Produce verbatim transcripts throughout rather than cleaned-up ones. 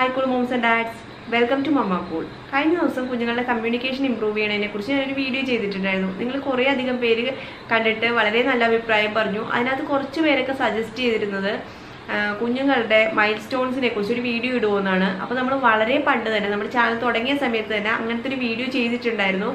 Hi cool moms and dads, welcome to Mama Cool. Kind of awesome kunjangalude communication improve cheyanayinekurichu njan oru video cheyittundayirunnu. Ningal kore adhigam peru kandittu valare nalla abhiprayam parnju. Adanathu korchu perokke suggest cheyirunnathu kunjangalude milestones nekurichu oru video iduvennanu. Appo nammal valare pandu thanne nammude channel thodangiya samayathu thanne anganathe oru video cheyittundayirunnu.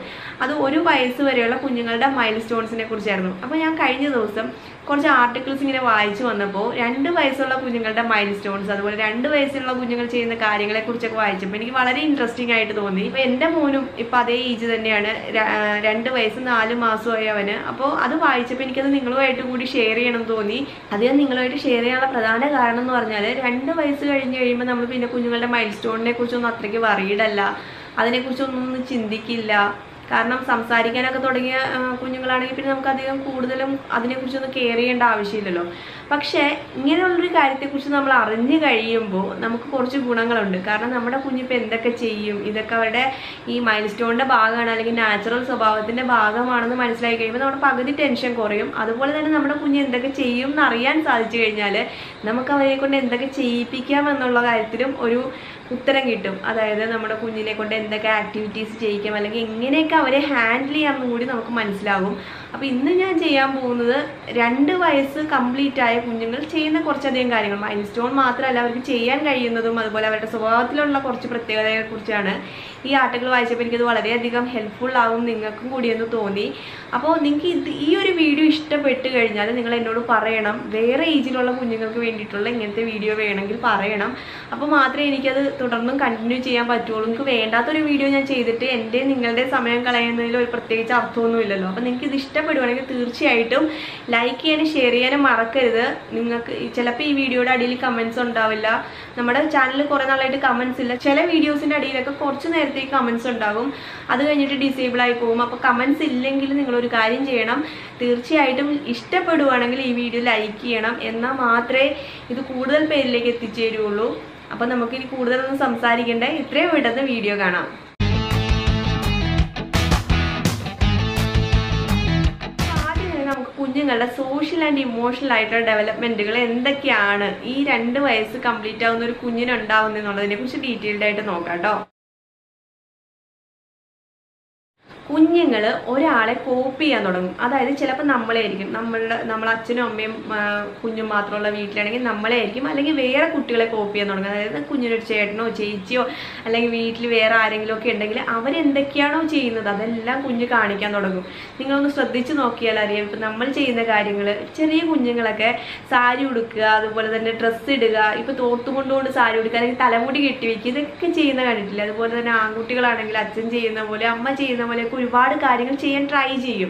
Adu oru vayasu vareyulla kunjangalude milestones nekurichayirunnu. Appo njan kazhinja divasam കുറച്ച് articles ഇങ്ങനെ വായിച്ചു വന്നപ്പോൾ രണ്ട് വയസ്സുള്ള കുഞ്ഞുങ്ങളുടെ മൈൽസ്റ്റോൺസ് അതുപോലെ രണ്ട് വയസ്സുള്ള കുഞ്ഞുങ്ങൾ ചെയ്യുന്ന കാര്യങ്ങളെ കുറിച്ചൊക്കെ വായിച്ചപ്പോൾ എനിക്ക് വളരെ ഇൻട്രസ്റ്റിംഗ് ആയിട്ട് തോന്നി. അപ്പോൾ എൻ്റെ മോനും ഇപ്പോൾ അതേ ഏജ് തന്നെയാണ്, രണ്ട് വയസ്സും നാല് മാസമായി അവന്. അപ്പോൾ അത് വായിച്ചപ്പോൾ എനിക്കത് നിങ്ങളുമായിട്ട് കൂടി ഷെയർ ചെയ്യണം തോന്നി. അത് ഞാൻ നിങ്ങളുമായിട്ട് ഷെയർ ചെയ്യാനുള്ള പ്രധാന കാരണം എന്ന് പറഞ്ഞാൽ രണ്ട് വയസ്സ് കഴിഞ്ഞ് കഴിയുമ്പോൾ നമ്മൾ പിന്നെ കുഞ്ഞുങ്ങളുടെ മൈൽസ്റ്റോണിനെ കുറിച്ചൊന്നും അത്രയ്ക്ക് വറീഡല്ല, അതിനെക്കുറിച്ചൊന്നും ചിന്തിക്കില്ല. കാരണം സംസാരിക്കാനൊക്കെ തുടങ്ങിയ കുഞ്ഞുങ്ങളാണെങ്കിൽ പിന്നെ നമുക്ക് അധികം കൂടുതലും അതിനെക്കുറിച്ചൊന്നും കെയർ ചെയ്യേണ്ട ആവശ്യമില്ലല്ലോ. പക്ഷേ ഇങ്ങനെയുള്ളൊരു കാര്യത്തെക്കുറിച്ച് നമ്മൾ അറിഞ്ഞു കഴിയുമ്പോൾ നമുക്ക് കുറച്ച് ഗുണങ്ങളുണ്ട്. കാരണം നമ്മുടെ കുഞ്ഞിപ്പോൾ എന്തൊക്കെ ചെയ്യും, ഇതൊക്കെ അവരുടെ ഈ മൈൽ സ്റ്റോണിൻ്റെ ഭാഗമാണ് അല്ലെങ്കിൽ നാച്ചുറൽ സ്വഭാവത്തിൻ്റെ ഭാഗമാണെന്ന് മനസ്സിലാക്കി കഴിയുമ്പോൾ നമ്മുടെ പകുതി ടെൻഷൻ കുറയും. അതുപോലെ തന്നെ നമ്മുടെ കുഞ്ഞ് എന്തൊക്കെ ചെയ്യും എന്നറിയാൻ സാധിച്ചു കഴിഞ്ഞാൽ നമുക്ക് അവരെ കൊണ്ട് എന്തൊക്കെ ചെയ്യിപ്പിക്കാം എന്നുള്ള കാര്യത്തിലും ഒരു ഉത്തരം കിട്ടും. അതായത് നമ്മുടെ കുഞ്ഞിനെ കൊണ്ട് എന്തൊക്കെ ആക്ടിവിറ്റീസ് ചെയ്യിക്കാം അല്ലെങ്കിൽ എങ്ങനെയൊക്കെ അവരെ ഹാൻഡിൽ ചെയ്യാമെന്നും കൂടി നമുക്ക് മനസ്സിലാകും. അപ്പോൾ ഇന്ന് ഞാൻ ചെയ്യാൻ പോകുന്നത് രണ്ട് വയസ്സ് കംപ്ലീറ്റ് ആയ കുഞ്ഞുങ്ങൾ ചെയ്യുന്ന കുറച്ചധികം കാര്യങ്ങൾ, മൈൽസ്റ്റോൺ മാത്രമല്ല അവർക്ക് ചെയ്യാൻ കഴിയുന്നതും അതുപോലെ അവരുടെ സ്വഭാവത്തിലുള്ള കുറച്ച് പ്രത്യേകതയെക്കുറിച്ചാണ്. ഈ ആർട്ടിക്കിൾ വായിച്ചപ്പോൾ എനിക്കത് വളരെയധികം ഹെൽപ്ഫുൾ ആകും നിങ്ങൾക്കും കൂടിയെന്ന് തോന്നി. അപ്പോൾ നിങ്ങൾക്ക് ഇത് ഈ ഒരു വീഡിയോ ഇഷ്ടപ്പെട്ട് കഴിഞ്ഞാൽ നിങ്ങൾ എന്നോട് പറയണം, വേറെ ഏജിലുള്ള കുഞ്ഞുങ്ങൾക്ക് വേണ്ടിയിട്ടുള്ള ഇങ്ങനത്തെ വീഡിയോ വേണമെങ്കിൽ പറയണം. അപ്പോൾ മാത്രമേ എനിക്കത് തുടർന്നും കണ്ടിന്യൂ ചെയ്യാൻ പറ്റുള്ളൂ. നിങ്ങൾക്ക് വേണ്ടാത്തൊരു വീഡിയോ ഞാൻ ചെയ്തിട്ട് എൻ്റെ നിങ്ങളുടെ സമയം കളയുന്നതിൽ ഒരു പ്രത്യേകിച്ച് അർത്ഥമൊന്നുമില്ലല്ലോ. അപ്പോൾ നിങ്ങൾക്ക് ഇത് ഇഷ്ടപ്പെടുകയാണെങ്കിൽ തീർച്ചയായിട്ടും ലൈക്ക് ചെയ്യാനും ഷെയർ ചെയ്യാനും മറക്കരുത്. നിങ്ങൾക്ക് ചിലപ്പോൾ ഈ വീഡിയോയുടെ അടിയിൽ കമൻസ് ഉണ്ടാവില്ല. നമ്മുടെ ചാനലിൽ കുറേ നാളായിട്ട് കമൻസ് ഇല്ല. ചില വീഡിയോസിൻ്റെ അടിയിലൊക്കെ കുറച്ച് നേരത്തേക്ക് കമൻസ് ഉണ്ടാകും, അത് കഴിഞ്ഞിട്ട് ഡിസേബിൾ ആയി പോകും. അപ്പോൾ കമൻസ് ഇല്ലെങ്കിൽ നിങ്ങളൊരു കാര്യം ചെയ്യണം, തീർച്ചയായിട്ടും ഇഷ്ടപ്പെടുകയാണെങ്കിൽ ഈ വീഡിയോ ലൈക്ക് ചെയ്യണം. എന്നാൽ മാത്രമേ ഇത് കൂടുതൽ പേരിലേക്ക് എത്തിച്ചേരുള്ളൂ. അപ്പോൾ നമുക്കിനി കൂടുതലൊന്നും സംസാരിക്കേണ്ട, ഇത്രയും പെട്ടെന്ന് വീഡിയോ കാണാം. കുഞ്ഞുങ്ങളുടെ സോഷ്യൽ ആൻഡ് ഇമോഷണൽ ആയിട്ടുള്ള ഡെവലപ്മെൻറ്റുകൾ എന്തൊക്കെയാണ് ഈ രണ്ട് വയസ്സ് കംപ്ലീറ്റ് ആവുന്ന ഒരു കുഞ്ഞിനുണ്ടാവുന്നത് എന്നുള്ളതിനെ കുറിച്ച് ഡീറ്റെയിൽഡ് ആയിട്ട് നോക്കാം കേട്ടോ. കുഞ്ഞുങ്ങൾ ഒരാളെ കോപ്പി ചെയ്യാൻ തുടങ്ങും. അതായത് ചിലപ്പോൾ നമ്മളെ ആയിരിക്കും, നമ്മളുടെ നമ്മളെ അച്ഛനും അമ്മയും കുഞ്ഞും മാത്രമുള്ള വീട്ടിലാണെങ്കിൽ നമ്മളെ ആയിരിക്കും, അല്ലെങ്കിൽ വേറെ കുട്ടികളെ കോപ്പി ചെയ്യാൻ തുടങ്ങും. അതായത് കുഞ്ഞിനൊരു ചേട്ടനോ ചേച്ചിയോ അല്ലെങ്കിൽ വീട്ടിൽ വേറെ ആരെങ്കിലും ഒക്കെ ഉണ്ടെങ്കിൽ അവരെന്തൊക്കെയാണോ ചെയ്യുന്നത് അതെല്ലാം കുഞ്ഞ് കാണിക്കാൻ തുടങ്ങും. നിങ്ങളൊന്ന് ശ്രദ്ധിച്ച് നോക്കിയാൽ അറിയാം. ഇപ്പം നമ്മൾ ചെയ്യുന്ന കാര്യങ്ങൾ, ചെറിയ കുഞ്ഞുങ്ങളൊക്കെ സാരി ഉടുക്കുക, അതുപോലെ തന്നെ ഡ്രസ്സ് ഇടുക, ഇപ്പോൾ തോർത്തുകൊണ്ടുകൊണ്ട് സാരി ഉടുക്കുക അല്ലെങ്കിൽ തലമുടി കെട്ടി വയ്ക്കുക, ഇതൊക്കെ ചെയ്യുന്ന കണ്ടിട്ടില്ല. അതുപോലെ തന്നെ ആൺകുട്ടികളാണെങ്കിൽ അച്ഛൻ ചെയ്യുന്ന പോലെ അമ്മ ചെയ്യുന്ന പോലെ ഒരുപാട് കാര്യങ്ങൾ ചെയ്യാൻ ട്രൈ ചെയ്യും.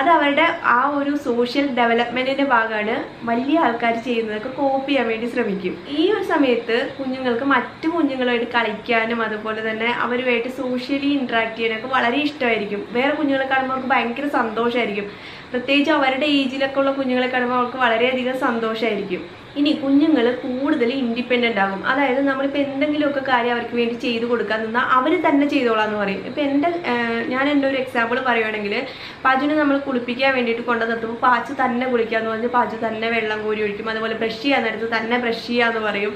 അത് അവരുടെ ആ ഒരു സോഷ്യൽ ഡെവലപ്മെൻറ്റിൻ്റെ ഭാഗമാണ്. വലിയ ആൾക്കാർ ചെയ്യുന്നതൊക്കെ കോപ്പി ചെയ്യാൻ വേണ്ടി ശ്രമിക്കും. ഈ ഒരു സമയത്ത് കുഞ്ഞുങ്ങൾക്ക് മറ്റു കുഞ്ഞുങ്ങളുമായിട്ട് കളിക്കാനും അതുപോലെ തന്നെ അവരുമായിട്ട് സോഷ്യലി ഇൻട്രാക്ട് ചെയ്യാനൊക്കെ വളരെ ഇഷ്ടമായിരിക്കും. വേറെ കുഞ്ഞുങ്ങളെ കാണുമ്പോൾ അവർക്ക് ഭയങ്കര സന്തോഷമായിരിക്കും. പ്രത്യേകിച്ച് അവരുടെ ഏജിലൊക്കെ ഉള്ള കുഞ്ഞുങ്ങളെ കാണുമ്പോൾ അവർക്ക് വളരെയധികം സന്തോഷമായിരിക്കും. ഇനി കുഞ്ഞുങ്ങൾ കൂടുതൽ ഇൻഡിപെൻഡൻ്റ് ആകും. അതായത് നമ്മളിപ്പോൾ എന്തെങ്കിലുമൊക്കെ കാര്യം അവർക്ക് വേണ്ടി ചെയ്തു കൊടുക്കാൻ നിന്നാൽ അവർ തന്നെ ചെയ്തോളാമെന്ന് പറയും. ഇപ്പോൾ എൻ്റെ ഞാൻ എൻ്റെ ഒരു എക്സാമ്പിൾ പറയുകയാണെങ്കിൽ, പാച്ചുവിനെ നമ്മൾ കുളിപ്പിക്കാൻ വേണ്ടിയിട്ട് കൊണ്ടു നിർത്തുമ്പോൾ പാച്ചു തന്നെ കുളിക്കാമെന്ന് പറഞ്ഞ് പാച്ചു തന്നെ വെള്ളം കോരി ഒഴിക്കും. അതുപോലെ ബ്രഷ് ചെയ്യാൻ നേരത്ത് തന്നെ ബ്രഷ് ചെയ്യാമെന്ന് പറയും.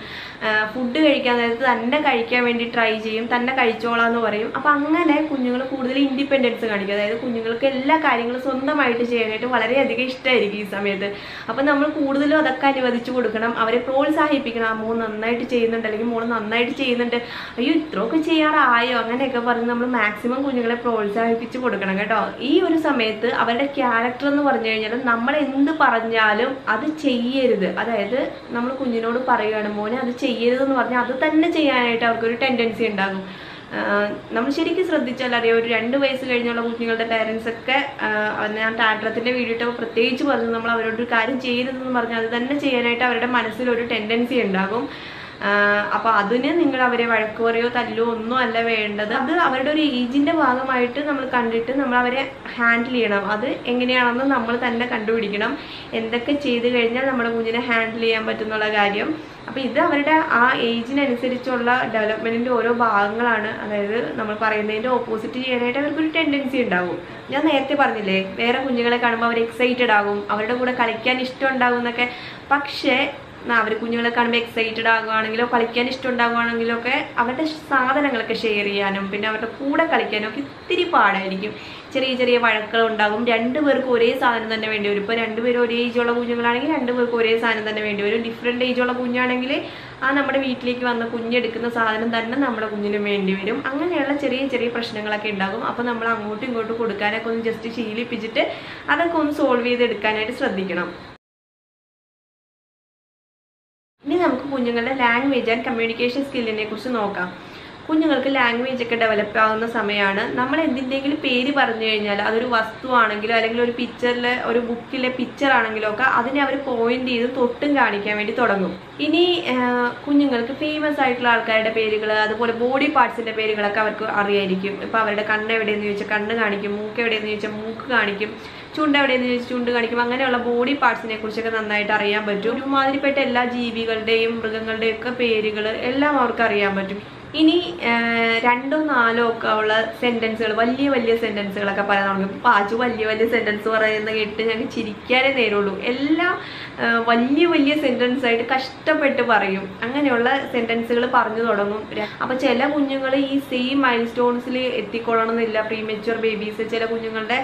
ഫുഡ് കഴിക്കാൻ നേരത്ത് തന്നെ കഴിക്കാൻ വേണ്ടി ട്രൈ ചെയ്യും, തന്നെ കഴിച്ചോളാമെന്ന് പറയും. അപ്പോൾ അങ്ങനെ കുഞ്ഞുങ്ങൾ കൂടുതൽ ഇൻഡിപെൻഡൻസ് കാണിക്കും. അതായത് കുഞ്ഞുങ്ങൾക്ക് എല്ലാ കാര്യങ്ങളും സ്വന്തമായിട്ട് ചെയ്യാനായിട്ട് വളരെയധികം ഇഷ്ടമായിരിക്കും ഈ സമയത്ത്. അപ്പോൾ നമ്മൾ കൂടുതലും അതൊക്കെ അനുവദിച്ചു കൊടുക്കും, അവരെ പ്രോത്സാഹിപ്പിക്കണം. ആ മോൾ നന്നായിട്ട് ചെയ്യുന്നുണ്ട് അല്ലെങ്കിൽ മോൾ നന്നായിട്ട് ചെയ്യുന്നുണ്ട്, അയ്യോ ഇത്രയൊക്കെ ചെയ്യാറായോ അങ്ങനെയൊക്കെ പറഞ്ഞ് നമ്മൾ മാക്സിമം കുഞ്ഞുങ്ങളെ പ്രോത്സാഹിപ്പിച്ച് കൊടുക്കണം കേട്ടോ. ഈ ഒരു സമയത്ത് അവരുടെ ക്യാരക്ടർ എന്ന് പറഞ്ഞു കഴിഞ്ഞാൽ നമ്മൾ എന്ത് പറഞ്ഞാലും അത് ചെയ്യരുത്. അതായത് നമ്മൾ കുഞ്ഞിനോട് പറയുകയാണ് മോനെ അത് ചെയ്യരുതെന്ന് പറഞ്ഞാൽ അത് തന്നെ ചെയ്യാനായിട്ട് അവർക്കൊരു ടെൻഡൻസി ഉണ്ടാകും. നമ്മൾ ശരിക്കും ശ്രദ്ധിച്ചാൽ അറിയാം, ഒരു രണ്ട് വയസ്സ് കഴിഞ്ഞുള്ള കുഞ്ഞുങ്ങളുടെ പേരൻസൊക്കെ ഞാൻ ടാൻട്രത്തിൻ്റെ വീഡിയോട്ടൊക്കെ പ്രത്യേകിച്ച് പറഞ്ഞു, നമ്മൾ അവരോടൊരു കാര്യം ചെയ്യരുതെന്ന് പറഞ്ഞാൽ അത് തന്നെ ചെയ്യാനായിട്ട് അവരുടെ മനസ്സിലൊരു ടെൻഡൻസി ഉണ്ടാകും. അപ്പോൾ അതിന് നിങ്ങൾ അവരെ വഴക്ക് പറയോ തല്ലോ ഒന്നും അല്ല വേണ്ടത്. അത് അവരുടെ ഒരു ഏജിൻ്റെ ഭാഗമായിട്ട് നമ്മൾ കണ്ടിട്ട് നമ്മൾ അവരെ ഹാൻഡിൽ ചെയ്യണം. അത് എങ്ങനെയാണെന്ന് നമ്മൾ തന്നെ കണ്ടുപിടിക്കണം, എന്തൊക്കെ ചെയ്ത് കഴിഞ്ഞാൽ നമ്മുടെ കുഞ്ഞിനെ ഹാൻഡിൽ ചെയ്യാൻ പറ്റുന്നുള്ള കാര്യം. അപ്പോൾ ഇത് അവരുടെ ആ ഏജിനനുസരിച്ചുള്ള ഡെവലപ്മെൻറ്റിൻ്റെ ഓരോ ഭാഗങ്ങളാണ്. അതായത് നമ്മൾ പറയുന്നതിൻ്റെ ഓപ്പോസിറ്റ് ചെയ്യാനായിട്ട് അവർക്കൊരു ടെൻഡൻസി ഉണ്ടാകും. ഞാൻ നേരത്തെ പറഞ്ഞില്ലേ, വേറെ കുഞ്ഞുങ്ങളെ കാണുമ്പോൾ അവർ എക്സൈറ്റഡ് ആകും, അവരുടെ കൂടെ കളിക്കാൻ ഇഷ്ടം ഉണ്ടാകും എന്നൊക്കെ. പക്ഷേ അവർ കുഞ്ഞുങ്ങളെ കാണുമ്പോൾ എക്സൈറ്റഡ് ആകുവാണെങ്കിലോ കളിക്കാൻ ഇഷ്ടമുണ്ടാകുവാണെങ്കിലോ ഒക്കെ അവരുടെ സാധനങ്ങളൊക്കെ ഷെയർ ചെയ്യാനും പിന്നെ അവരുടെ കൂടെ കളിക്കാനും ഒക്കെ ഇത്തിരി പാടായിരിക്കും. ചെറിയ ചെറിയ വഴക്കുകളുണ്ടാകും. രണ്ടുപേർക്കും ഒരേ സാധനം തന്നെ വേണ്ടി വരും. ഇപ്പോൾ രണ്ടുപേരും ഒരേ ഏജുള്ള കുഞ്ഞുങ്ങളാണെങ്കിൽ രണ്ടുപേർക്കും ഒരേ സാധനം തന്നെ വേണ്ടി വരും. ഡിഫറെൻറ്റ് ഏജുള്ള കുഞ്ഞാണെങ്കിൽ ആ നമ്മുടെ വീട്ടിലേക്ക് വന്ന കുഞ്ഞെടുക്കുന്ന സാധനം തന്നെ നമ്മുടെ കുഞ്ഞിനും വേണ്ടി വരും. അങ്ങനെയുള്ള ചെറിയ ചെറിയ പ്രശ്നങ്ങളൊക്കെ ഉണ്ടാകും. അപ്പോൾ നമ്മൾ അങ്ങോട്ടും ഇങ്ങോട്ടും കൊടുക്കാനൊക്കെ ഒന്ന് ജസ്റ്റ് ശീലിപ്പിച്ചിട്ട് അതൊക്കെ ഒന്ന് സോൾവ് ചെയ്തെടുക്കാനായിട്ട് ശ്രദ്ധിക്കണം. ഇനി നമുക്ക് കുഞ്ഞുങ്ങളുടെ ലാംഗ്വേജ് ആൻഡ് കമ്മ്യൂണിക്കേഷൻ സ്കില്ലിനെ കുറിച്ച് നോക്കാം. കുഞ്ഞുങ്ങൾക്ക് ലാംഗ്വേജ് ഒക്കെ ഡെവലപ്പ് ആവുന്ന സമയമാണ്. നമ്മൾ എന്തിൻ്റെങ്കിലും പേര് പറഞ്ഞു കഴിഞ്ഞാൽ അതൊരു വസ്തുവാണെങ്കിലോ അല്ലെങ്കിൽ ഒരു പിക്ചറിൽ ഒരു ബുക്കിലെ പിക്ചർ ആണെങ്കിലോ ഒക്കെ അതിനെ അവർ പോയിന്റ് ചെയ്ത് തൊട്ടും കാണിക്കാൻ വേണ്ടി തുടങ്ങും. ഇനി കുഞ്ഞുങ്ങൾക്ക് ഫേമസ് ആയിട്ടുള്ള ആൾക്കാരുടെ പേരുകൾ അതുപോലെ ബോഡി പാർട്സിൻ്റെ പേരുകളൊക്കെ അവർക്ക് അറിയായിരിക്കും. ഇപ്പോൾ അവരുടെ കണ്ണ് എവിടെയെന്ന് ചോദിച്ചാൽ കണ്ണ് കാണിക്കും, മൂക്ക് എവിടെയെന്ന് ചോദിച്ചാൽ മൂക്ക് കാണിക്കും, ചുണ്ട് എവിടെയെന്ന് ചോദിച്ചാൽ ചുണ്ട് കാണിക്കും. അങ്ങനെയുള്ള ബോഡി പാർട്സിനെ കുറിച്ചൊക്കെ നന്നായിട്ട് അറിയാൻ പറ്റും. ഒരുമാതിരിപ്പെട്ട എല്ലാ ജീവികളുടെയും മൃഗങ്ങളുടെയും ഒക്കെ പേരുകൾ എല്ലാം അവർക്ക് അറിയാൻ പറ്റും. ഇനി രണ്ടോ നാലോ ഒക്കെ ഉള്ള സെൻറ്റൻസുകൾ, വലിയ വലിയ സെൻറ്റൻസുകളൊക്കെ പറയാൻ തുടങ്ങും. ഇപ്പോൾ പാച്ചു വലിയ വലിയ സെൻറ്റൻസ് പറയുന്നത് കേട്ട് ഞങ്ങൾക്ക് ചിരിക്കാനേ നേരുള്ളൂ. എല്ലാം വലിയ വലിയ സെൻറ്റൻസ് ആയിട്ട് കഷ്ടപ്പെട്ട് പറയും. അങ്ങനെയുള്ള സെൻറ്റൻസുകൾ പറഞ്ഞു തുടങ്ങും. അപ്പോൾ ചില കുഞ്ഞുങ്ങൾ ഈ സെയിം മൈൽ സ്റ്റോൺസിൽ എത്തിക്കൊള്ളണം എന്നില്ല. പ്രീമെച്വർ ബേബീസ് ചില കുഞ്ഞുങ്ങളുടെ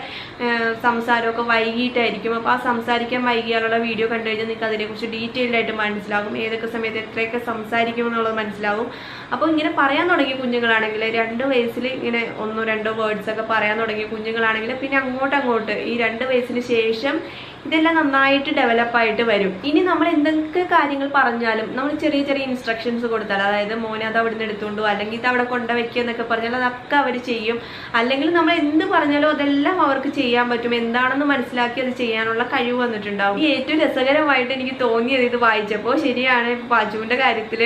സംസാരമൊക്കെ വൈകിട്ടായിരിക്കും. അപ്പോൾ ആ സംസാരിക്കാൻ വൈകിയാലുള്ള വീഡിയോ കണ്ടു കഴിഞ്ഞാൽ നിങ്ങൾക്ക് അതിനെക്കുറിച്ച് ഡീറ്റെയിൽഡായിട്ട് മനസ്സിലാകും. ഏതൊക്കെ സമയത്ത് എത്രയൊക്കെ സംസാരിക്കുമെന്നുള്ളത് മനസ്സിലാകും. അപ്പോൾ ഇങ്ങനെ പറയാൻ തുടങ്ങിയ കുഞ്ഞുങ്ങളാണെങ്കിൽ രണ്ട് വയസ്സിൽ ഇങ്ങനെ ഒന്നോ രണ്ടോ വേർഡ്സ് ഒക്കെ പറയാൻ തുടങ്ങിയ കുഞ്ഞുങ്ങളാണെങ്കിൽ പിന്നെ അങ്ങോട്ടങ്ങോട്ട് ഈ രണ്ട് വയസ്സിന് ശേഷം ഇതെല്ലാം നന്നായിട്ട് ഡെവലപ്പായിട്ട് വരും. ഇനി നമ്മൾ എന്തൊക്കെ കാര്യങ്ങൾ പറഞ്ഞാലും നമ്മൾ ചെറിയ ചെറിയ ഇൻസ്ട്രക്ഷൻസ് കൊടുത്താൽ, അതായത് മോനെ അത് അവിടെ നിന്ന് എടുത്തുകൊണ്ടു അല്ലെങ്കിൽ ഇത് അവിടെ കൊണ്ടുവയ്ക്കുക എന്നൊക്കെ പറഞ്ഞാൽ അതൊക്കെ അവർ ചെയ്യും. അല്ലെങ്കിൽ നമ്മൾ എന്ത് പറഞ്ഞാലും അതെല്ലാം അവർക്ക് ചെയ്യാൻ പറ്റും. എന്താണെന്ന് മനസ്സിലാക്കി അത് ചെയ്യാനുള്ള കഴിവ് വന്നിട്ടുണ്ടാവും. ഈ ഏറ്റവും രസകരമായിട്ട് എനിക്ക് തോന്നിയത് ഇത് വായിച്ചപ്പോൾ ശരിയാണ്, പാച്ചുവിൻ്റെ കാര്യത്തിൽ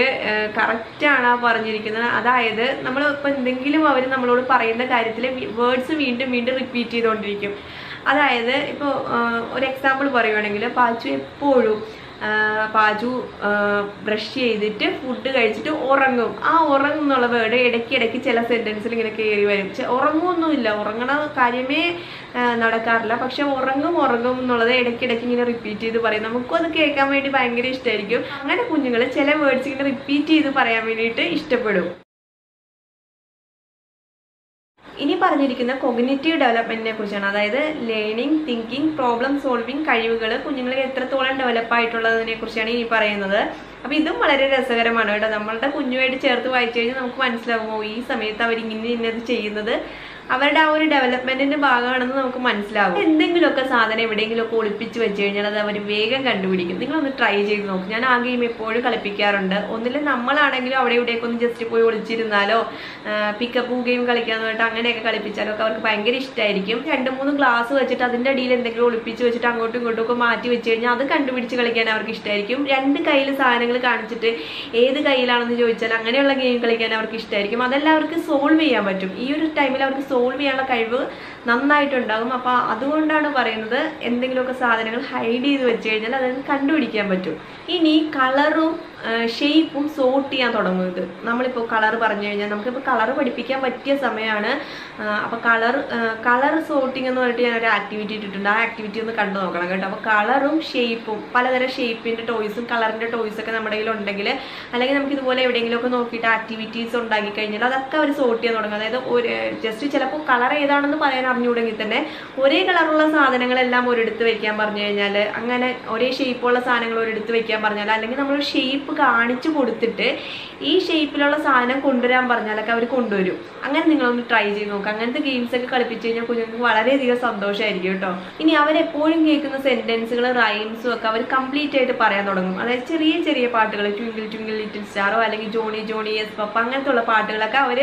കറക്റ്റാണ് ആ പറഞ്ഞിരിക്കുന്നത്. അതായത് നമ്മൾ ഇപ്പോൾ എന്തെങ്കിലും അവർ നമ്മളോട് പറയുന്ന കാര്യത്തിൽ വേർഡ്സ് വീണ്ടും വീണ്ടും റിപ്പീറ്റ് ചെയ്തുകൊണ്ടിരിക്കും. അതായത് ഇപ്പോൾ ഒരു എക്സാമ്പിൾ പറയുവാണെങ്കിൽ, പാച്ചു എപ്പോഴും പാച്ചു ബ്രഷ് ചെയ്തിട്ട് ഫുഡ് കഴിച്ചിട്ട് ഉറങ്ങും. ആ ഉറങ്ങും എന്നുള്ള വേർഡ് ഇടയ്ക്കിടയ്ക്ക് ചില സെൻറ്റൻസിൽ ഇങ്ങനെ കയറി വരും. ഉറങ്ങുമൊന്നുമില്ല, ഉറങ്ങണ കാര്യമേ നടക്കാറില്ല. പക്ഷെ ഉറങ്ങും ഉറങ്ങും എന്നുള്ളത് ഇടയ്ക്കിടയ്ക്ക് ഇങ്ങനെ റിപ്പീറ്റ് ചെയ്ത് പറയും. നമുക്കും അത് കേൾക്കാൻ വേണ്ടി ഭയങ്കര ഇഷ്ടമായിരിക്കും. അങ്ങനെ കുഞ്ഞുങ്ങൾ ചില വേർഡ്സ് ഇങ്ങനെ റിപ്പീറ്റ് ചെയ്ത് പറയാൻ വേണ്ടിയിട്ട് ഇഷ്ടപ്പെടും. ഇനി പറഞ്ഞിരിക്കുന്ന കോഗ്നിറ്റീവ് ഡെവലപ്മെന്റിനെ കുറിച്ചാണ്. അതായത് ലേണിംഗ്, തിങ്കിങ്, പ്രോബ്ലം സോൾവിങ് കഴിവുകൾ കുഞ്ഞുങ്ങൾക്ക് എത്രത്തോളം ഡെവലപ്പായിട്ടുള്ളതിനെ കുറിച്ചാണ് ഇനി പറയുന്നത്. അപ്പോൾ ഇതും വളരെ രസകരമാണ് കേട്ടോ. നമ്മളുടെ കുഞ്ഞുമായിട്ട് ചേർത്ത് വായിച്ചു കഴിഞ്ഞാൽ നമുക്ക് മനസ്സിലാവുമോ ഈ സമയത്ത് അവരിങ്ങനെ ഇന്നത് ചെയ്യുന്നത് അവരുടെ ആ ഒരു ഡെവലപ്മെന്റിന്റെ ഭാഗമാണെന്ന് നമുക്ക് മനസ്സിലാവും. എന്തെങ്കിലുമൊക്കെ സാധനം എവിടെയെങ്കിലുമൊക്കെ ഒളിപ്പിച്ച് വെച്ച് കഴിഞ്ഞാൽ അത് അവർ വേഗം കണ്ടുപിടിക്കും. നിങ്ങളൊന്ന് ട്രൈ ചെയ്ത് നോക്കും. ഞാൻ ആ ഗെയിം എപ്പോഴും കളിപ്പിക്കാറുണ്ട്. ഒന്നില്ല നമ്മളാണെങ്കിലും അവിടെ ഇവിടെയൊക്കെ ഒന്ന് ജസ്റ്റ് പോയി ഒളിച്ചിരുന്നാലോ പിക്കപ്പ് ഗെയിം കളിക്കാന്ന് പറഞ്ഞിട്ട് അങ്ങനെയൊക്കെ കളിപ്പിച്ചാലോ ഒക്കെ അവർക്ക് ഭയങ്കര ഇഷ്ടമായിരിക്കും. രണ്ട് മൂന്ന് ഗ്ലാസ് വെച്ചിട്ട് അതിൻ്റെ അടിയിൽ എന്തെങ്കിലും ഒളിപ്പിച്ച് വെച്ചിട്ട് അങ്ങോട്ടും ഇങ്ങോട്ടും ഒക്കെ മാറ്റി വെച്ച് കഴിഞ്ഞാൽ അത് കണ്ടുപിടിച്ച് കളിക്കാൻ അവർക്ക് ഇഷ്ടമായിരിക്കും. രണ്ട് കയ്യിൽ സാധനങ്ങൾ കാണിച്ചിട്ട് ഏത് കയ്യിലാണെന്ന് ചോദിച്ചാൽ അങ്ങനെയുള്ള ഗെയിം കളിക്കാൻ അവർക്ക് ഇഷ്ടമായിരിക്കും. അതെല്ലാം അവർക്ക് സോൾവ് ചെയ്യാൻ പറ്റും. ഈ ഒരു ടൈമിൽ അവർക്ക് സോൾവ് ചെയ്യാനുള്ള കഴിവ് നന്നായിട്ടുണ്ടാകും. അപ്പോൾ അതുകൊണ്ടാണ് പറയുന്നത് എന്തെങ്കിലുമൊക്കെ സാധനങ്ങൾ ഹൈഡ് ചെയ്ത് വെച്ച് കഴിഞ്ഞാൽ അത് കണ്ടുപിടിക്കാൻ പറ്റും. ഇനി കളറും ഷേപ്പും സോർട്ട് ചെയ്യാൻ തുടങ്ങുന്നത്. നമ്മളിപ്പോൾ കളർ പറഞ്ഞു കഴിഞ്ഞാൽ നമുക്കിപ്പോൾ കളർ പഠിപ്പിക്കാൻ പറ്റിയ സമയമാണ്. അപ്പോൾ കളർ കളർ സോർട്ടിങ് എന്ന് പറഞ്ഞിട്ട് ഞാനൊരു ആക്ടിവിറ്റി ഇട്ടിട്ടുണ്ട്. ആ ആക്ടിവിറ്റി ഒന്ന് കണ്ടു നോക്കണം കേട്ടോ. അപ്പോൾ കളറും ഷേപ്പും, പലതരം ഷേപ്പിൻ്റെ ടോയ്സും കളറിൻ്റെ ടോയ്സൊക്കെ നമ്മുടെ കയ്യിലുണ്ടെങ്കിൽ അല്ലെങ്കിൽ നമുക്കിതുപോലെ എവിടെയെങ്കിലുമൊക്കെ നോക്കിയിട്ട് ആക്ടിവിറ്റീസ് ഉണ്ടാക്കി കഴിഞ്ഞാൽ അതൊക്കെ അവർ സോർട്ട് ചെയ്യാൻ തുടങ്ങും. അതായത് ഒരു ജസ്റ്റ് ചിലപ്പോൾ കളർ ഏതാണെന്ന് പറയാൻ അറിഞ്ഞുകൂടെങ്കിൽ തന്നെ ഒരേ കളറുള്ള സാധനങ്ങളെല്ലാം ഒരിടത്ത് വയ്ക്കാൻ പറഞ്ഞു കഴിഞ്ഞാൽ, അങ്ങനെ ഒരേ ഷേപ്പുള്ള സാധനങ്ങൾ ഒരിടത്ത് വയ്ക്കാൻ പറഞ്ഞാൽ, അല്ലെങ്കിൽ നമ്മളൊരു ഷേപ്പ് കാണിച്ചു കൊടുത്തിട്ട് ഈ ഷേപ്പിലുള്ള സാധനം കൊണ്ടുവരാൻ പറഞ്ഞാലൊക്കെ അവർ കൊണ്ടുവരും. അങ്ങനെ നിങ്ങളൊന്ന് ട്രൈ ചെയ്ത് നോക്കുക. അങ്ങനത്തെ ഗെയിംസ് ഒക്കെ കളിപ്പിച്ചു കഴിഞ്ഞാൽ കുഞ്ഞുങ്ങൾക്ക് വളരെയധികം സന്തോഷമായിരിക്കും കേട്ടോ. ഇനി അവരെപ്പോഴും കേൾക്കുന്ന സെന്റൻസുകൾ, റൈംസും ഒക്കെ അവർ കംപ്ലീറ്റ് ആയിട്ട് പറയാൻ തുടങ്ങും. അതായത് ചെറിയ ചെറിയ പാട്ടുകൾ, ട്വിങ്കിൾ ട്വിങ്കിൾ ലിറ്റിൽ സ്റ്റാറോ അല്ലെങ്കിൽ ജോണി ജോണി എസ് പപ്പ, അങ്ങനത്തെ ഉള്ള പാട്ടുകളൊക്കെ അവർ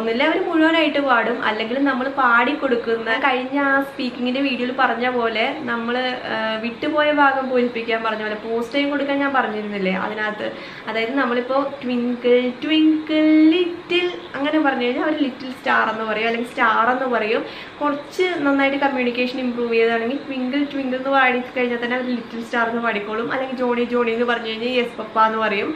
ഒന്നില്ല അവർ മുഴുവനായിട്ട് പാടും. അല്ലെങ്കിൽ നമ്മൾ പാടിക്കൊടുക്കുന്ന കഴിഞ്ഞ ആ സ്പീക്കിങ്ങിൻ്റെ വീഡിയോയിൽ പറഞ്ഞ പോലെ നമ്മൾ വിട്ടുപോയ ഭാഗം പൂരിപ്പിക്കാൻ പറഞ്ഞ പോലെ പോസ്റ്റ് ചെയ്ത് കൊടുക്കാൻ ഞാൻ പറഞ്ഞിരുന്നില്ലേ അതിനകത്ത്. അതായത് നമ്മളിപ്പോൾ ട്വിങ്കിൾ ട്വിങ്കിൾ ലിറ്റിൽ അങ്ങനെ പറഞ്ഞു കഴിഞ്ഞാൽ അവർ ലിറ്റിൽ സ്റ്റാർ എന്ന് പറയും അല്ലെങ്കിൽ സ്റ്റാർ എന്ന് പറയും. കുറച്ച് നന്നായിട്ട് കമ്മ്യൂണിക്കേഷൻ ഇമ്പ്രൂവ് ചെയ്താണെങ്കിൽ ട്വിങ്കിൾ ട്വിങ്കിൾ എന്ന് പാടി കഴിഞ്ഞാൽ തന്നെ അവർ ലിറ്റിൽ സ്റ്റാർ എന്ന് പാടിക്കോളും. അല്ലെങ്കിൽ ജോണി ജോണി എന്ന് പറഞ്ഞു കഴിഞ്ഞാൽ യെസ് പപ്പ എന്ന് പറയും.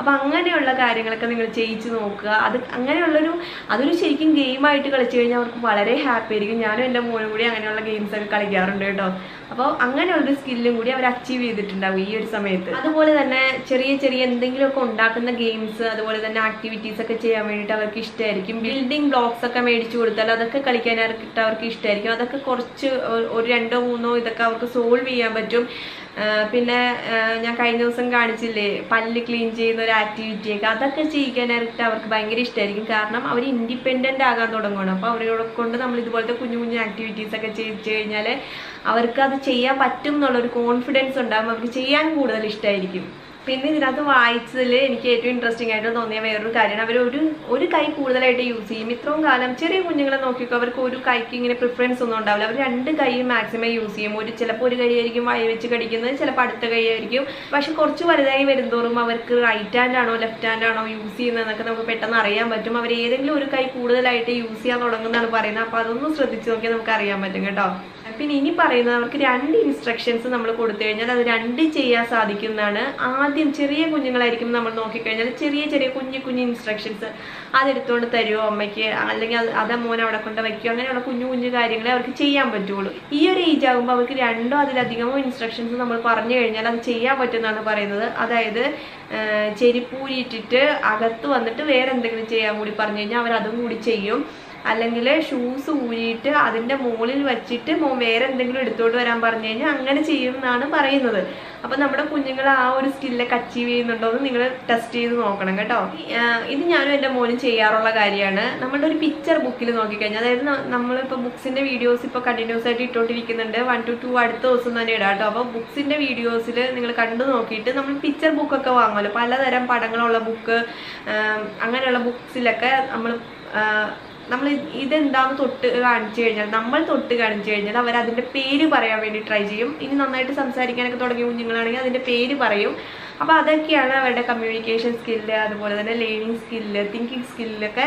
അപ്പോൾ അങ്ങനെയുള്ള കാര്യങ്ങളൊക്കെ നിങ്ങൾ ചെയ്യിച്ച് നോക്കുക. അത് അങ്ങനെയുള്ളൊരു അതൊരു ശരിക്കും ഗെയിമായിട്ട് കളിച്ചു കഴിഞ്ഞാൽ അവർക്ക് വളരെ ഹാപ്പി ആയിരിക്കും. ഞാനും എൻ്റെ മോനും കൂടി അങ്ങനെയുള്ള ഗെയിംസൊക്കെ കളിക്കാറുണ്ട് കേട്ടോ. അപ്പോൾ അങ്ങനെയുള്ളൊരു സ്കില്ലും കൂടി അവർ അച്ചീവ് ചെയ്തിട്ടുണ്ടാവും ഈ ഒരു സമയത്ത്. അതുപോലെ തന്നെ ചെറിയ ചെറിയ എന്തെങ്കിലുമൊക്കെ ഉണ്ടാക്കുന്ന ഗെയിംസ് അതുപോലെ തന്നെ ആക്ടിവിറ്റീസൊക്കെ ചെയ്യാൻ വേണ്ടിയിട്ട് അവർക്ക് ഇഷ്ടമായിരിക്കും. ബിൽഡിംഗ് ബ്ലോക്സ് ഒക്കെ മേടിച്ചു കൊടുത്താൽ അതൊക്കെ കളിക്കാനായിട്ട് അവർക്ക് ഇഷ്ടമായിരിക്കും. അതൊക്കെ കുറച്ച് ഒരു രണ്ടോ മൂന്നോ ഇതൊക്കെ അവർക്ക് സോൾവ് ചെയ്യാൻ പറ്റും. പിന്നെ ഞാൻ കഴിഞ്ഞ ദിവസം കാണിച്ചില്ലേ പല്ല് ക്ലീൻ ചെയ്യുന്ന ഒരു ആക്ടിവിറ്റിയൊക്കെ, അതൊക്കെ ചെയ്യിക്കാനായിട്ട് അവർക്ക് ഭയങ്കര ഇഷ്ടമായിരിക്കും. കാരണം അവർ ഇൻഡിപെൻഡൻ്റ് ആകാൻ തുടങ്ങുകയാണ്. അപ്പോൾ അവരോട് കൊണ്ട് നമ്മൾ ഇതുപോലത്തെ കുഞ്ഞു കുഞ്ഞു ആക്ടിവിറ്റീസൊക്കെ ചെയ്യിച്ചു കഴിഞ്ഞാൽ അവർക്ക് അത് ചെയ്യാൻ പറ്റും എന്നുള്ളൊരു കോൺഫിഡൻസ് ഉണ്ടാകും. അവർക്ക് ചെയ്യാൻ കൂടുതൽ ഇഷ്ടമായിരിക്കും. പിന്നെ ഇതിനകത്ത് വായിച്ചതിൽ എനിക്ക് ഏറ്റവും ഇൻട്രസ്റ്റിംഗ് ആയിട്ട് തോന്നിയ വേറൊരു കാര്യമാണ് അവർ ഒരു ഒരു കൈ കൂടുതലായിട്ട് യൂസ് ചെയ്യും. ഇത്രയും കാലം ചെറിയ കുഞ്ഞുങ്ങളെ നോക്കിക്കോ, അവർക്ക് ഒരു കൈക്ക് ഇങ്ങനെ പ്രിഫറൻസ് ഒന്നും ഉണ്ടാവില്ല. അവർ രണ്ട് കൈയും മാക്സിമം യൂസ് ചെയ്യും. ഒരു ചിലപ്പോൾ ഒരു കൈയായിരിക്കും വായി വെച്ച് കടിക്കുന്നത്, ചിലപ്പോൾ അടുത്ത കൈയായിരിക്കും. പക്ഷെ കുറച്ച് വലുതായി വരുന്തോറും അവർക്ക് റൈറ്റ് ഹാൻഡ് ആണോ ലെഫ്റ്റ് ഹാൻഡ് ആണോ യൂസ് ചെയ്യുന്നതെന്നൊക്കെ നമുക്ക് പെട്ടെന്ന് അറിയാൻ പറ്റും. അവർ ഏതെങ്കിലും ഒരു കൈ കൂടുതലായിട്ട് യൂസ് ചെയ്യാൻ തുടങ്ങുന്നതാണ് പറയുന്നത്. അപ്പോൾ അതൊന്നും ശ്രദ്ധിച്ച് നോക്കിയാൽ നമുക്ക് അറിയാൻ പറ്റും കേട്ടോ. പിന്നെ ഇനി പറയുന്നത് അവർക്ക് രണ്ട് ഇൻസ്ട്രക്ഷൻസ് നമ്മൾ കൊടുത്തു കഴിഞ്ഞാൽ അത് രണ്ട് ചെയ്യാൻ സാധിക്കുന്നതാണ്. ആദ്യം ചെറിയ കുഞ്ഞുങ്ങളായിരിക്കും നമ്മൾ നോക്കിക്കഴിഞ്ഞാൽ ചെറിയ ചെറിയ കുഞ്ഞു കുഞ്ഞു ഇൻസ്ട്രക്ഷൻസ് അതെടുത്തുകൊണ്ട് തരുമോ അമ്മയ്ക്ക്, അല്ലെങ്കിൽ അത് അത് മോൻ അവിടെ കൊണ്ട് വയ്ക്കുമോ, അങ്ങനെയുള്ള കുഞ്ഞു കുഞ്ഞു കാര്യങ്ങളെ അവർക്ക് ചെയ്യാൻ പറ്റുള്ളൂ. ഈ ഒരു ഏജ് ആകുമ്പോൾ അവർക്ക് രണ്ടോ അതിലധികമോ ഇൻസ്ട്രക്ഷൻസ് നമ്മൾ പറഞ്ഞു കഴിഞ്ഞാൽ അത് ചെയ്യാൻ പറ്റുമെന്നാണ് പറയുന്നത്. അതായത് ചെരിപ്പൂരിയിട്ടിട്ട് അകത്ത് വന്നിട്ട് വേറെ എന്തെങ്കിലും ചെയ്യാൻ കൂടി പറഞ്ഞു കഴിഞ്ഞാൽ അവരതും കൂടി ചെയ്യും. അല്ലെങ്കിൽ ഷൂസ് ഊരിയിട്ട് അതിൻ്റെ മുകളിൽ വച്ചിട്ട് മോ വേറെ എന്തെങ്കിലും എടുത്തോട്ട് വരാൻ പറഞ്ഞു കഴിഞ്ഞാൽ അങ്ങനെ ചെയ്യും എന്നാണ് പറയുന്നത്. അപ്പം നമ്മുടെ കുഞ്ഞുങ്ങൾ ആ ഒരു സ്കില്ലൊക്കെ അച്ചീവ് ചെയ്യുന്നുണ്ടോ എന്ന് നിങ്ങൾ ടെസ്റ്റ് ചെയ്ത് നോക്കണം കേട്ടോ. ഇത് ഞാനും എൻ്റെ മോനും ചെയ്യാറുള്ള കാര്യമാണ്. നമ്മളുടെ ഒരു പിക്ചർ ബുക്കിൽ നോക്കിക്കഴിഞ്ഞാൽ, അതായത് നമ്മളിപ്പോൾ ബുക്സിൻ്റെ വീഡിയോസ് ഇപ്പോൾ കണ്ടിന്യൂസ് ആയിട്ട് ഇട്ടുകൊണ്ടിരിക്കുന്നുണ്ട്. വൺ ടു ടു അടുത്ത ദിവസം തന്നെ ഇടാം കേട്ടോ. അപ്പോൾ ബുക്സിൻ്റെ വീഡിയോസിൽ നിങ്ങൾ കണ്ടു നോക്കിയിട്ട് നമ്മൾ പിക്ചർ ബുക്കൊക്കെ വാങ്ങുമല്ലോ, പലതരം പടങ്ങളുള്ള ബുക്ക്, അങ്ങനെയുള്ള ബുക്സിലൊക്കെ നമ്മൾ നമ്മൾ ഇതെന്താന്ന് തൊട്ട് കാണിച്ചു കഴിഞ്ഞാൽ നമ്മൾ തൊട്ട് കാണിച്ചു കഴിഞ്ഞാൽ അവർ അതിൻ്റെ പേര് പറയാൻ വേണ്ടി ട്രൈ ചെയ്യും. ഇനി നന്നായിട്ട് സംസാരിക്കാനൊക്കെ തുടങ്ങിയ കുഞ്ഞുങ്ങളാണെങ്കിൽ അതിൻ്റെ പേര് പറയും. അപ്പോൾ അതൊക്കെയാണ് അവരുടെ കമ്മ്യൂണിക്കേഷൻ സ്കില്ല്, അതുപോലെ തന്നെ ലേണിംഗ് സ്കില്ല്, തിങ്കിങ് സ്കില്ലൊക്കെ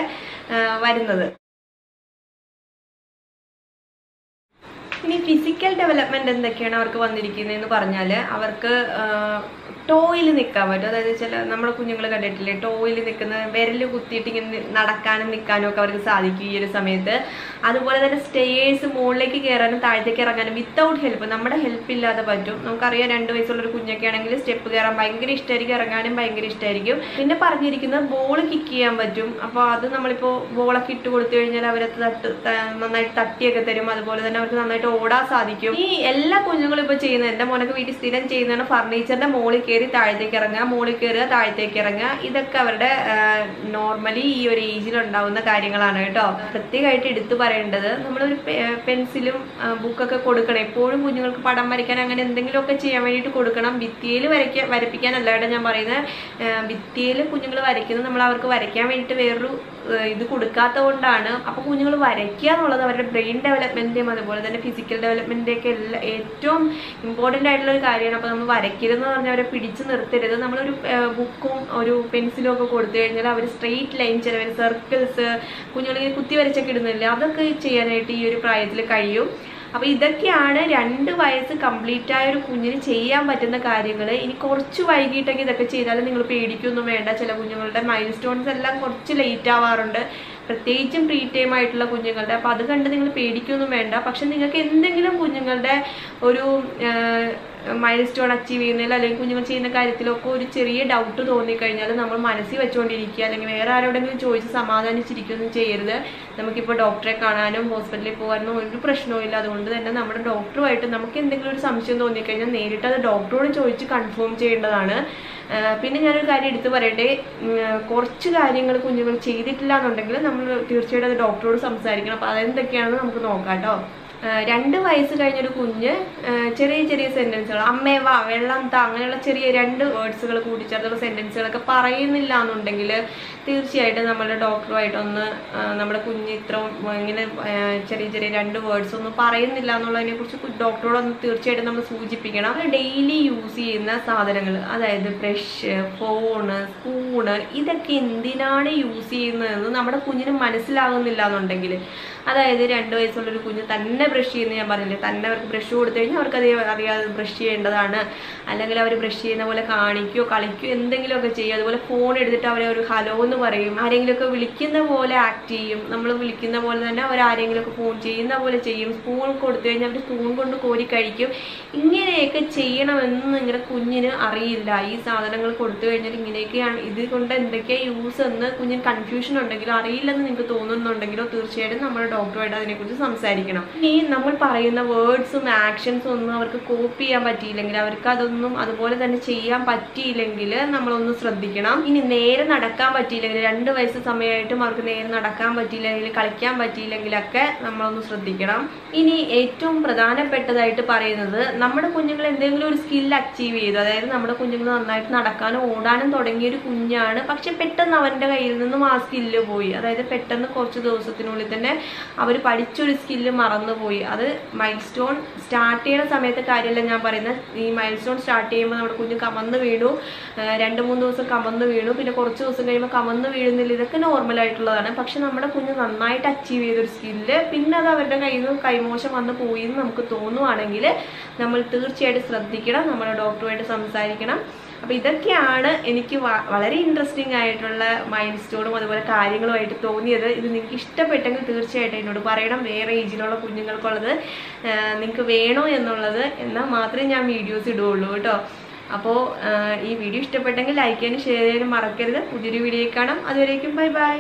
വരുന്നത്. ഇനി ഫിസിക്കൽ ഡെവലപ്മെൻറ്റ് എന്തൊക്കെയാണ് അവർക്ക് വന്നിരിക്കുന്നതെന്ന് പറഞ്ഞാൽ അവർക്ക് ടോയിൽ നിൽക്കാൻ പറ്റും. അതായത് ചില നമ്മുടെ കുഞ്ഞുങ്ങൾ കണ്ടിട്ടില്ലേ ടോയിൽ നിൽക്കുന്ന വിരൽ കുത്തിയിട്ട് ഇങ്ങനെ നടക്കാനും നിൽക്കാനും ഒക്കെ അവർക്ക് സാധിക്കും ഈ ഒരു സമയത്ത്. അതുപോലെ തന്നെ സ്റ്റെയേഴ്സ് മുകളിലേക്ക് കയറാനും താഴത്തേക്ക് ഇറങ്ങാനും വിത്തൗട്ട് ഹെൽപ്പ്, നമ്മുടെ ഹെൽപ്പ് ഇല്ലാതെ പറ്റും. നമുക്കറിയാം രണ്ട് വയസ്സുള്ളൊരു കുഞ്ഞൊക്കെ ആണെങ്കിൽ സ്റ്റെപ്പ് കയറാൻ ഭയങ്കര ഇഷ്ടമായിരിക്കും, ഇറങ്ങാനും ഭയങ്കര ഇഷ്ടമായിരിക്കും. പിന്നെ പറഞ്ഞിരിക്കുന്നത് ബോൾ കിക്ക് ചെയ്യാൻ പറ്റും. അപ്പോൾ അത് നമ്മളിപ്പോൾ ബോളൊക്കെ ഇട്ട് കൊടുത്തു കഴിഞ്ഞാൽ അവരത് തട്ട് നന്നായിട്ട് തട്ടിയൊക്കെ തരും. അതുപോലെ തന്നെ അവർക്ക് നന്നായിട്ട് ഓടാൻ സാധിക്കും. ഈ എല്ലാ കുഞ്ഞുങ്ങളും ഇപ്പോൾ ചെയ്യുന്നത്, എൻ്റെ മോനൊക്കെ വീട്ടിൽ സ്ഥിരം ചെയ്യുന്നതാണ് ഫർണിച്ചറിൻ്റെ മുകളിൽ കയറി താഴത്തേക്ക് ഇറങ്ങുക, മുകളിൽ കയറുക, താഴത്തേക്ക് ഇറങ്ങുക. ഇതൊക്കെ അവരുടെ നോർമലി ഈ ഒരു ഏജിലുണ്ടാവുന്ന കാര്യങ്ങളാണ് കേട്ടോ. പ്രത്യേകമായിട്ട് എടുത്തു പറയേണ്ടത് നമ്മളൊരു പെൻസിലും ബുക്കൊക്കെ കൊടുക്കണം. എപ്പോഴും കുഞ്ഞുങ്ങൾക്ക് പടം വരയ്ക്കാൻ അങ്ങനെ എന്തെങ്കിലുമൊക്കെ ചെയ്യാൻ വേണ്ടിയിട്ട് കൊടുക്കണം. ഭിത്തിയിൽ വരയ്ക്കാൻ വരപ്പിക്കാനല്ല കേട്ടോ ഞാൻ പറയുന്നത്. ഭിത്തിയിൽ കുഞ്ഞുങ്ങൾ വരയ്ക്കുന്നത് നമ്മൾ അവർക്ക് വരയ്ക്കാൻ വേണ്ടിയിട്ട് വേറൊരു ഇത് കൊടുക്കാത്തത് കൊണ്ടാണ്. അപ്പോൾ കുഞ്ഞുങ്ങൾ വരയ്ക്കുക എന്നുള്ളത് അവരുടെ ബ്രെയിൻ ഡെവലപ്മെൻറ്റിൻ്റെയും അതുപോലെ തന്നെ ഫിസിക്കൽ ഡെവലപ്മെൻറ്റിൻ്റെയൊക്കെ എല്ലാ ഏറ്റവും ഇമ്പോർട്ടൻ്റ് ആയിട്ടുള്ള ഒരു കാര്യമാണ്. അപ്പോൾ നമ്മൾ വരയ്ക്കരുതെന്ന് പറഞ്ഞാൽ അവരെ പിടിച്ചു നിർത്തരുത്. നമ്മളൊരു ബുക്കും ഒരു പെൻസിലും ഒക്കെ കൊടുത്തു കഴിഞ്ഞാൽ അവർ സ്ട്രെയിറ്റ് ലൈൻ, ചില സർക്കിൾസ്, കുഞ്ഞുങ്ങളിങ്ങനെ കുത്തി വരച്ചൊക്കെ ഇടുന്നില്ല, അതൊക്കെ ചെയ്യാനായിട്ട് ഈ ഒരു പ്രായത്തിൽ കഴിയും. അപ്പോൾ ഇതൊക്കെയാണ് രണ്ട് വയസ്സ് കംപ്ലീറ്റ് ആയ ഒരു കുഞ്ഞിന് ചെയ്യാൻ പറ്റുന്ന കാര്യങ്ങൾ. ഇനി കുറച്ച് വൈകിട്ടൊക്കെ ഇതൊക്കെ ചെയ്താലും നിങ്ങൾ പേടിക്കൊന്നും വേണ്ട. ചില കുഞ്ഞുങ്ങളുടെ മൈൽ സ്റ്റോൺസ് എല്ലാം കുറച്ച് ലേറ്റ് ആവാറുണ്ട്, പ്രത്യേകിച്ചും പ്രീ ടൈം ആയിട്ടുള്ള കുഞ്ഞുങ്ങളുടെ. അപ്പോൾ അത് കണ്ട് നിങ്ങൾ പേടിക്കൊന്നും വേണ്ട. പക്ഷെ നിങ്ങൾക്ക് എന്തെങ്കിലും കുഞ്ഞുങ്ങളുടെ ഒരു മൈൽ സ്റ്റോൺ അച്ചീവ് ചെയ്യുന്നതിൽ അല്ലെങ്കിൽ കുഞ്ഞുങ്ങൾ ചെയ്യുന്ന കാര്യത്തിലൊക്കെ ഒരു ചെറിയ ഡൗട്ട് തോന്നിക്കഴിഞ്ഞാൽ നമ്മൾ മനസ്സിൽ വെച്ചുകൊണ്ടിരിക്കുക, അല്ലെങ്കിൽ വേറെ ആരോടെങ്കിലും ചോദിച്ച് സമാധാനിച്ചിരിക്കുകയൊന്നും ചെയ്യരുത്. നമുക്കിപ്പോൾ ഡോക്ടറെ കാണാനും ഹോസ്പിറ്റലിൽ പോകാനോ ഒരു പ്രശ്നവും ഇല്ല. അതുകൊണ്ട് തന്നെ നമ്മുടെ ഡോക്ടറുമായിട്ട് നമുക്ക് എന്തെങ്കിലും ഒരു സംശയം തോന്നിക്കഴിഞ്ഞാൽ നേരിട്ട് അത് ഡോക്ടറോട് ചോദിച്ച് കൺഫേം ചെയ്യേണ്ടതാണ്. പിന്നെ ഞാനൊരു കാര്യം എടുത്തു പറയട്ടെ, കുറച്ച് കാര്യങ്ങൾ കുഞ്ഞുങ്ങൾ ചെയ്തിട്ടില്ല എന്നുണ്ടെങ്കിൽ നമ്മൾ തീർച്ചയായിട്ടും അത് ഡോക്ടറോട് സംസാരിക്കണം. അപ്പോൾ അതെന്തൊക്കെയാണെന്ന് നമുക്ക് നോക്കാം കേട്ടോ. രണ്ട് വയസ്സ് കഴിഞ്ഞൊരു കുഞ്ഞ് ചെറിയ ചെറിയ സെൻറ്റൻസുകൾ, അമ്മേവാ, വെള്ളം താ, അങ്ങനെയുള്ള ചെറിയ രണ്ട് വേർഡ്സുകൾ കൂട്ടിച്ചേർത്തുള്ള സെൻറ്റൻസുകളൊക്കെ പറയുന്നില്ല എന്നുണ്ടെങ്കിൽ തീർച്ചയായിട്ടും നമ്മുടെ ഡോക്ടറുമായിട്ടൊന്ന് നമ്മുടെ കുഞ്ഞ് ഇത്ര ഇങ്ങനെ ചെറിയ ചെറിയ രണ്ട് വേർഡ്സ് ഒന്നും പറയുന്നില്ല എന്നുള്ളതിനെ കുറിച്ച് ഡോക്ടറോടൊന്ന് തീർച്ചയായിട്ടും നമ്മൾ സൂചിപ്പിക്കണം. അവർ ഡെയിലി യൂസ് ചെയ്യുന്ന സാധനങ്ങൾ, അതായത് ബ്രഷ്, ഫോണ്, സ്പൂണ്, ഇതൊക്കെ എന്തിനാണ് യൂസ് ചെയ്യുന്നതെന്ന് നമ്മുടെ കുഞ്ഞിന് മനസ്സിലാകുന്നില്ല എന്നുണ്ടെങ്കിൽ, അതായത് രണ്ട് വയസ്സുള്ളൊരു കുഞ്ഞ് തന്നെ brush ചെയ്യുന്ന ഞാൻ പറഞ്ഞില്ലേ തന്നെ അവർക്ക് ബ്രഷ് കൊടുത്തു കഴിഞ്ഞാൽ അവർക്ക് അറിയാതെ ബ്രഷ് ചെയ്യേണ്ടതാണ് അല്ലെങ്കിൽ അവർ ബ്രഷ് ചെയ്യുന്ന പോലെ കാണിക്കോ കളിക്കോ എന്തെങ്കിലും ഒക്കെ ചെയ്യും അതുപോലെ ഫോൺ എടുത്തിട്ട് അവരെ ഒരു ഹലോ എന്ന് പറയും ആരെങ്കിലും ഒക്കെ വിളിക്കുന്ന പോലെ ആക്ട് ചെയ്യും നമ്മൾ വിളിക്കുന്ന പോലെ തന്നെ അവർ ആരെങ്കിലും ഒക്കെ ഫോൺ ചെയ്യുന്ന പോലെ ചെയ്യും സ്പൂൺ കൊടുത്തു കഴിഞ്ഞാൽ അവർ സ്പൂൺ കൊണ്ട് കോരി കഴിക്കും ഇങ്ങനെയൊക്കെ ചെയ്യണമെന്ന് നിങ്ങളുടെ കുഞ്ഞിനെ അറിയില്ല ഈ സാധനങ്ങൾ കൊടുത്തു കഴിഞ്ഞാൽ ഇങ്ങനെയൊക്കെയാണ് ഇത് കൊണ്ട് എന്തൊക്കെയാ യൂസ് എന്ന് കുഞ്ഞിന് കൺഫ്യൂഷൻ ഉണ്ടെങ്കിലും അറിയില്ലെന്ന് നിങ്ങൾക്ക് തോന്നുന്നുണ്ടെങ്കിലോ തീർച്ചയായിട്ടും നമ്മൾ ഡോക്ടറുമായിട്ട് അതിനെക്കുറിച്ച് സംസാരിക്കണം ഈ നമ്മൾ പറയുന്ന വേർഡ്സും ആക്ഷൻസും ഒന്നും അവർക്ക് കോപ്പി ചെയ്യാൻ പറ്റിയില്ലെങ്കിൽ അവർക്ക് അതൊന്നും അതുപോലെ തന്നെ ചെയ്യാൻ പറ്റിയില്ലെങ്കിൽ നമ്മളൊന്ന് ശ്രദ്ധിക്കണം ഇനി നേരെ നടക്കാൻ പറ്റിയില്ലെങ്കിൽ രണ്ട് വയസ്സ് സമയമായിട്ടും അവർക്ക് നേരെ നടക്കാൻ പറ്റിയില്ലെങ്കിൽ കളിക്കാൻ പറ്റിയില്ലെങ്കിലൊക്കെ നമ്മളൊന്ന് ശ്രദ്ധിക്കണം ഇനി ഏറ്റവും പ്രധാനപ്പെട്ടതായിട്ട് പറയുന്നത് നമ്മുടെ കുഞ്ഞുങ്ങൾ എന്തെങ്കിലും ഒരു സ്കിൽ അച്ചീവ് ചെയ്തു അതായത് നമ്മുടെ കുഞ്ഞുങ്ങൾ നന്നായിട്ട് നടക്കാനും ഓടാനും തുടങ്ങിയ ഒരു കുഞ്ഞാണ് പക്ഷെ പെട്ടെന്ന് അവൻ്റെ കയ്യിൽ നിന്നും ആ സ്കില്ല് പോയി അതായത് പെട്ടെന്ന് കുറച്ച് ദിവസത്തിനുള്ളിൽ തന്നെ അവർ പഠിച്ചൊരു സ്കില്ല് മറന്നുപോയി അത് മൈൽ സ്റ്റോൺ സ്റ്റാർട്ട് ചെയ്യുന്ന സമയത്തെ കാര്യമല്ല ഞാൻ പറയുന്നത് ഈ മൈൽ സ്റ്റോൺ സ്റ്റാർട്ട് ചെയ്യുമ്പോൾ നമ്മുടെ കുഞ്ഞ് കമന്ന് വീണു രണ്ട് മൂന്ന് ദിവസം കമന്ന് വീണു പിന്നെ കുറച്ച് ദിവസം കഴിയുമ്പോൾ കമന്ന് വീഴുന്നില്ല ഇതൊക്കെ നോർമലായിട്ടുള്ളതാണ് പക്ഷെ നമ്മുടെ കുഞ്ഞ് നന്നായിട്ട് അച്ചീവ് ചെയ്തൊരു സ്കില്ല് പിന്നെ അത് അവരുടെ കയ്യിൽ നിന്ന് കൈമോശം വന്ന് പോയി എന്ന് നമുക്ക് തോന്നുവാണെങ്കിൽ നമ്മൾ തീർച്ചയായിട്ടും ശ്രദ്ധിക്കണം നമ്മുടെ ഡോക്ടറുമായിട്ട് സംസാരിക്കണം അപ്പോൾ ഇതൊക്കെയാണ് എനിക്ക് വളരെ ഇൻട്രസ്റ്റിംഗ് ആയിട്ടുള്ള മൈൻഡ് സ്റ്റോണും അതുപോലെ കാര്യങ്ങളുമായിട്ട് തോന്നിയത് ഇത് നിങ്ങൾക്ക് ഇഷ്ടപ്പെട്ടെങ്കിൽ തീർച്ചയായിട്ടും എന്നോട് പറയണം വേറെ ഏജിലുള്ള കുഞ്ഞുങ്ങൾക്കുള്ളത് നിങ്ങൾക്ക് വേണോ എന്നുള്ളത് എന്നാൽ മാത്രമേ ഞാൻ വീഡിയോസ് ഇടുകയുള്ളൂ കേട്ടോ അപ്പോൾ ഈ വീഡിയോ ഇഷ്ടപ്പെട്ടെങ്കിൽ ലൈക്ക് ചെയ്യാനും ഷെയർ ചെയ്യാനും മറക്കരുത് പുതിയൊരു വീഡിയോ കാണാം അതുവരേക്കും ബൈ ബൈ